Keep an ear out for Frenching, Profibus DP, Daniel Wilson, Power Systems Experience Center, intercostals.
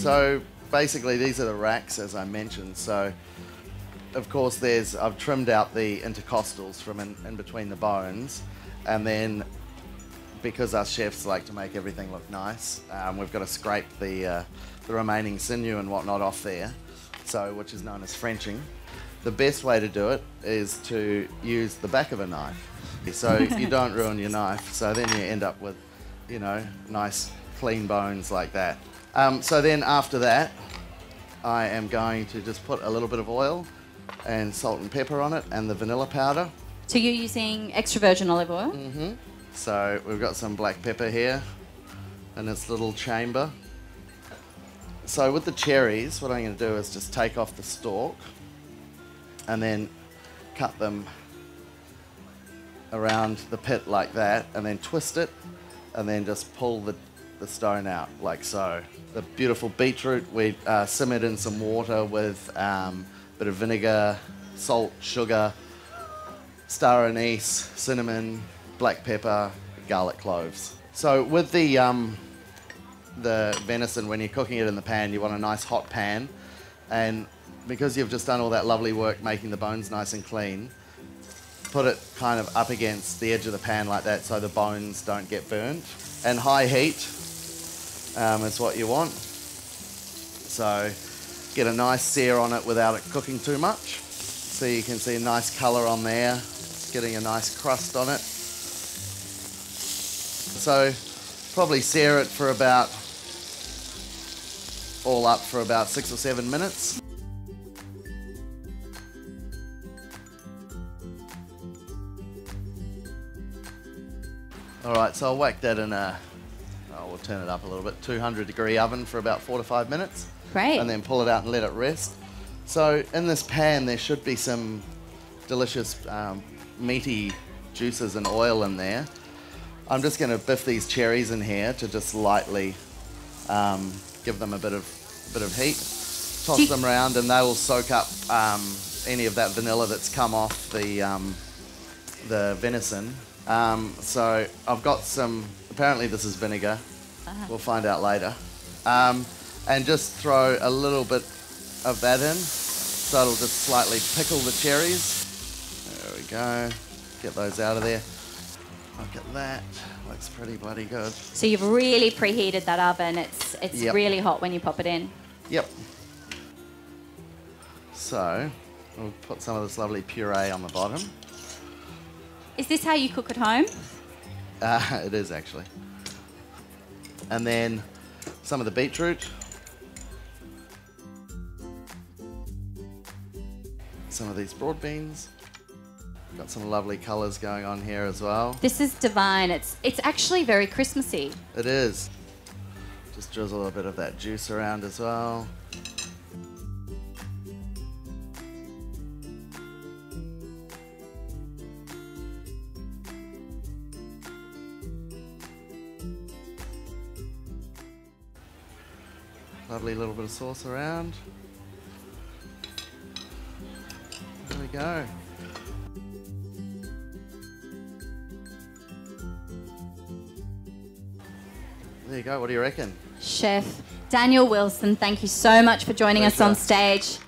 So basically these are the racks, as I mentioned. So of course there's, I've trimmed out the intercostals from in between the bones, and then because us chefs like to make everything look nice, we've got to scrape the remaining sinew and whatnot off there, so which is known as Frenching. The best way to do it is to use the back of a knife, so you don't ruin your knife, so then you end up with, you know, nice clean bones like that. So then after that, I am going to just put a little bit of oil and salt and pepper on it and the vanilla powder. So you're using extra virgin olive oil? Mm-hmm. So we've got some black pepper here in its little chamber. So with the cherries, what I'm going to do is just take off the stalk and then cut them around the pit like that, and then twist it, and then just pull the stone out like so. The beautiful beetroot we simmered in some water with a bit of vinegar, salt, sugar, star anise, cinnamon, black pepper, garlic cloves. So with the venison, when you're cooking it in the pan, you want a nice hot pan, and because you've just done all that lovely work making the bones nice and clean, put it kind of up against the edge of the pan like that so the bones don't get burnt. And high heat is what you want. So get a nice sear on it without it cooking too much. So you can see a nice colour on there, it's getting a nice crust on it. So probably sear it for about, all up for about 6 or 7 minutes. All right, so I'll whack that in a, oh, we'll turn it up a little bit, 200-degree oven for about 4 to 5 minutes. Great. And then pull it out and let it rest. So in this pan, there should be some delicious meaty juices and oil in there. I'm just going to biff these cherries in here to just lightly give them a bit of heat. Toss them around, and they will soak up any of that vanilla that's come off the venison. So I've got some. Apparently, this is vinegar. Uh-huh. We'll find out later. And just throw a little bit of that in, so it'll just slightly pickle the cherries. There we go. Get those out of there. Look at that, looks pretty bloody good. So you've really preheated that oven, it's yep. Really hot when you pop it in. Yep. So, we'll put some of this lovely puree on the bottom. Is this how you cook at home? It is actually. And then some of the beetroot. Some of these broad beans. Got some lovely colours going on here as well. This is divine. It's actually very Christmassy. It is. Just drizzle a bit of that juice around as well. Lovely little bit of sauce around. There we go. There you go, what do you reckon? Chef Daniel Wilson, thank you so much for joining us on stage.